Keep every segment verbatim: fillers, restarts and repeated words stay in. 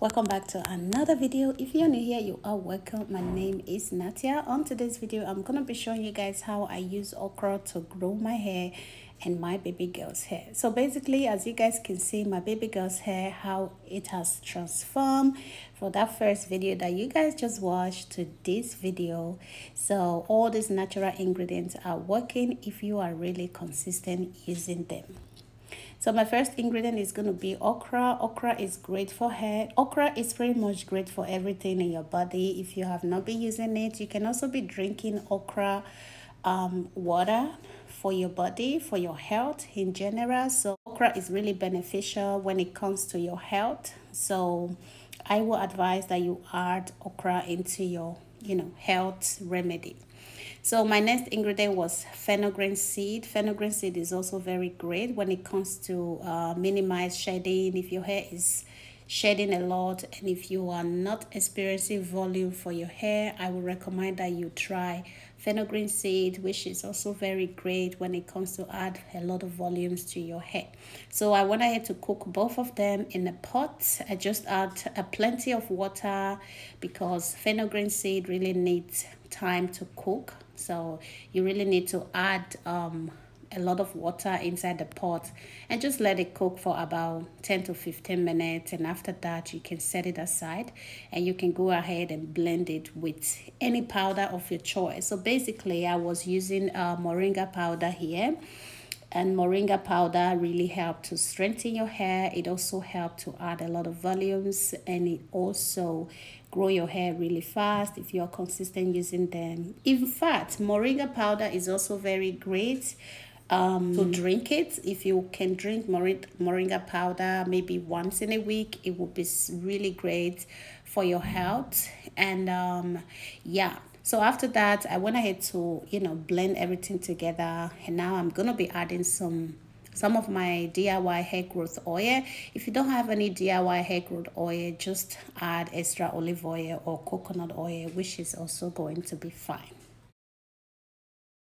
Welcome back to another video. If you're new here, you are welcome. My name is Natia. On today's video, I'm gonna be showing you guys how I use okra to grow my hair and my baby girl's hair. So basically, as you guys can see, my baby girl's hair, how it has transformed for that first video that you guys just watched to this video. So all these natural ingredients are working if you are really consistent using them. So my first ingredient is going to be okra. Okra is great for hair. Okra is pretty much great for everything in your body. If you have not been using it, you can also be drinking okra um, water for your body, for your health in general. So okra is really beneficial when it comes to your health. So I will advise that you add okra into your, you know, health remedy. So my next ingredient was fenugreek seed. Fenugreek seed is also very great when it comes to uh, minimize shedding. If your hair is shedding a lot and if you are not experiencing volume for your hair, I would recommend that you try fenugreek seed, which is also very great when it comes to add a lot of volumes to your hair. So I went ahead to cook both of them in a pot. I just add a plenty of water because fenugreek seed really needs time to cook. So you really need to add um, a lot of water inside the pot and just let it cook for about ten to fifteen minutes, and after that you can set it aside and you can go ahead and blend it with any powder of your choice. So basically I was using uh, moringa powder here, and moringa powder really helped to strengthen your hair. It also helped to add a lot of volumes, and it also grow your hair really fast if you are consistent using them. In fact, moringa powder is also very great um to drink it. If you can drink moringa powder maybe once in a week, it will be really great for your health. And um yeah, so after that I went ahead to, you know, blend everything together, and now I'm gonna be adding some some of my D I Y hair growth oil. If you don't have any D I Y hair growth oil, just add extra olive oil or coconut oil, which is also going to be fine.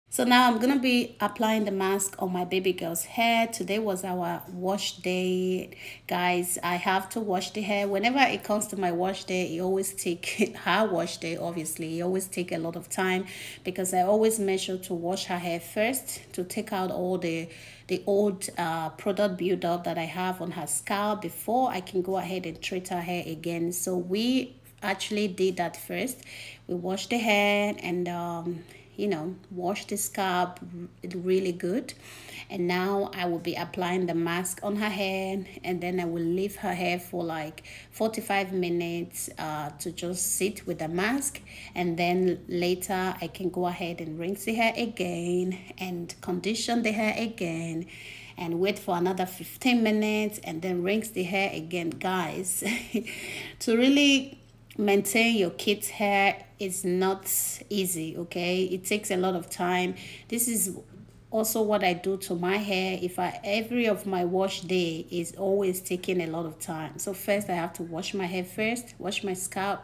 So now I'm gonna be applying the mask on my baby girl's hair. Today was our wash day, guys. I have to wash the hair. Whenever it comes to my wash day, it always take her wash day, obviously. It always take a lot of time because I always make sure to wash her hair first to take out all the the old uh, product buildup that I have on her scalp before I can go ahead and treat her hair again. So we actually did that first. We washed the hair and um, you know, wash the scalp really good, and now I will be applying the mask on her hair, and then I will leave her hair for like forty-five minutes uh, to just sit with the mask, and then later I can go ahead and rinse the hair again and condition the hair again and wait for another fifteen minutes and then rinse the hair again, guys. To really maintain your kid's hair is not easy, okay? It takes a lot of time. This is also what I do to my hair. If I every of my wash day is always taking a lot of time. So first I have to wash my hair first, wash my scalp,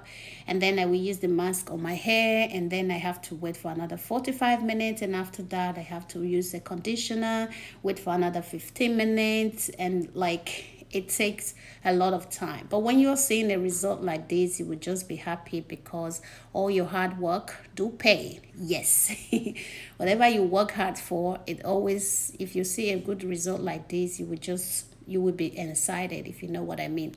and then I will use the mask on my hair, and then I have to wait for another forty-five minutes, and after that I have to use a conditioner, wait for another fifteen minutes, and like it takes a lot of time. But when you're seeing a result like this, you will just be happy because all your hard work do pay. Yes. Whatever you work hard for, it always, if you see a good result like this, you will just, you will be excited, if you know what I mean.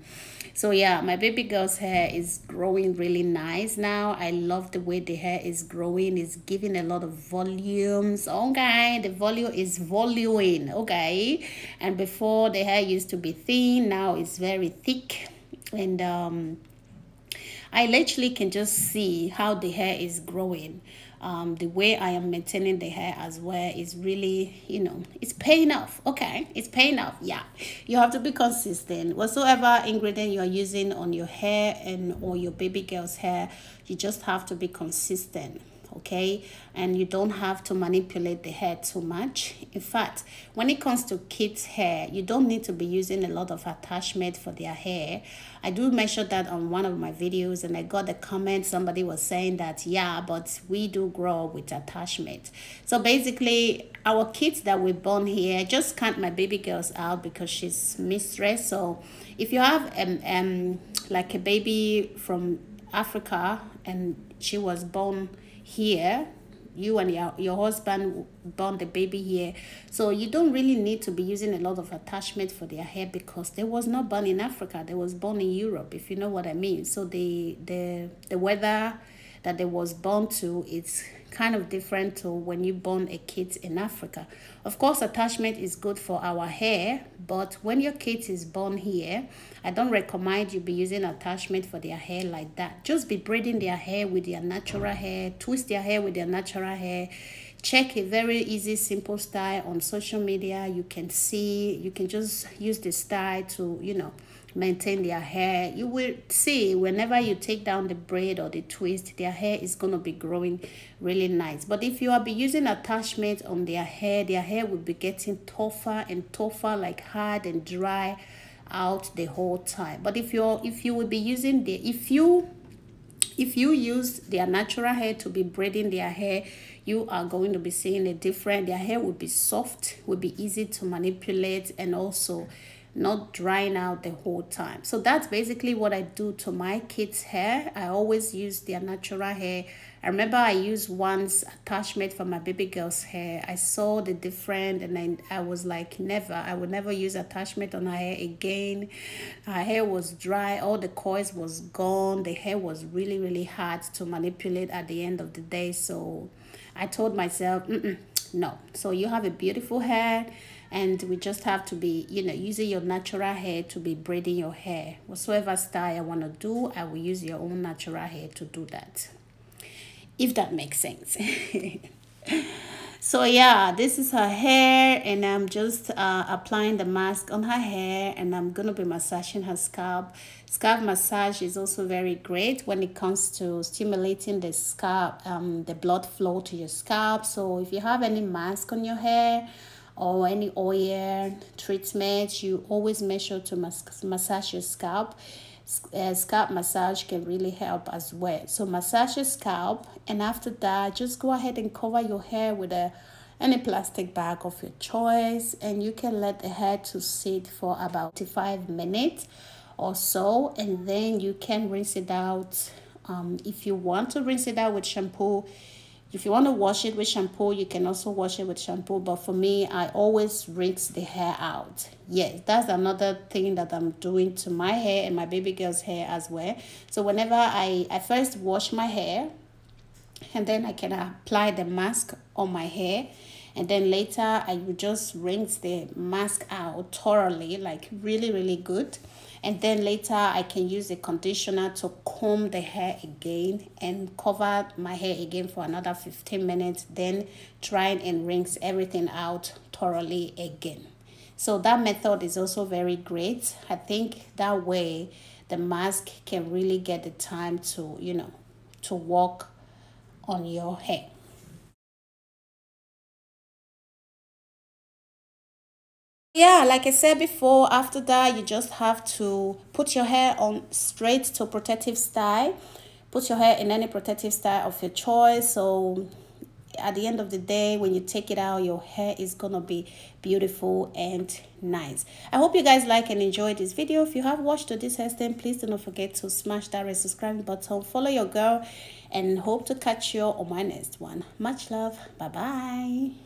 So yeah, my baby girl's hair is growing really nice now. I love the way the hair is growing. It's giving a lot of volumes. Okay, the volume is voluming, okay? And before, the hair used to be thin, now it's very thick. And um, I literally can just see how the hair is growing. Um, the way I am maintaining the hair as well is really, you know, it's paying off. Okay, it's paying off. Yeah, you have to be consistent. Whatsoever ingredient you're using on your hair and or your baby girl's hair, you just have to be consistent. okay? And you don't have to manipulate the hair too much. In fact, when it comes to kids' hair, you don't need to be using a lot of attachment for their hair. I do measure that on one of my videos, and I got a comment, somebody was saying that, yeah, but we do grow with attachment. So basically, our kids that we born here, just count my baby girls out because she's mistress. So if you have um, um like a baby from Africa and she was born here, you and your, your husband born the baby here, so you don't really need to be using a lot of attachment for their hair because they was not born in Africa, they was born in Europe, if you know what I mean. So the the the weather that they was born to, it's kind of different to when you born a kid in Africa. Of course, attachment is good for our hair, but when your kid is born here, I don't recommend you be using attachment for their hair like that. Just be braiding their hair with their natural hair, twist their hair with their natural hair. Check a very easy, simple style on social media. You can see, you can just use the style to, you know, maintain their hair. You will see whenever you take down the braid or the twist, their hair is going to be growing really nice. But if you are be using attachment on their hair, their hair will be getting tougher and tougher, like hard and dry out the whole time. But if you're if you will be using the if you if you use their natural hair to be braiding their hair, you are going to be seeing a different. Their hair will be soft, will be easy to manipulate, and also not drying out the whole time. So that's basically what I do to my kids' hair. I always use their natural hair. I remember I used once attachment for my baby girl's hair. I saw the difference and I, I was like, never, I would never use attachment on her hair again. Her hair was dry, all the coils was gone. The hair was really, really hard to manipulate at the end of the day. So I told myself, mm-mm, no. So you have a beautiful hair, and we just have to be, you know, using your natural hair to be braiding your hair. Whatsoever style I want to do, I will use your own natural hair to do that, if that makes sense. So yeah, this is her hair, and I'm just uh, applying the mask on her hair, and I'm gonna be massaging her scalp. Scalp massage is also very great when it comes to stimulating the scalp, um, the blood flow to your scalp. So if you have any mask on your hair, or any oil treatment, you always make sure to mas massage your scalp. Uh, scalp massage can really help as well. So massage your scalp, and after that, just go ahead and cover your hair with a any plastic bag of your choice, and you can let the hair to sit for about five minutes or so, and then you can rinse it out. Um, if you want to rinse it out with shampoo, if you want to wash it with shampoo, you can also wash it with shampoo. But for me, I always rinse the hair out. Yes, that's another thing that I'm doing to my hair and my baby girl's hair as well. So whenever I, I first wash my hair, and then I can apply the mask on my hair. And then later, I will just rinse the mask out thoroughly, like really, really good. And then later, I can use a conditioner to comb the hair again and cover my hair again for another fifteen minutes. Then try and rinse everything out thoroughly again. So that method is also very great. I think that way, the mask can really get the time to, you know, to work on your hair. Yeah, like I said before, after that, you just have to put your hair on straight to protective style. Put your hair in any protective style of your choice. So at the end of the day, when you take it out, your hair is gonna be beautiful and nice. I hope you guys like and enjoyed this video. If you have watched to this extent, please do not forget to smash that red subscribe button. Follow your girl, and hope to catch you on my next one. Much love. Bye bye.